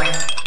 Bye.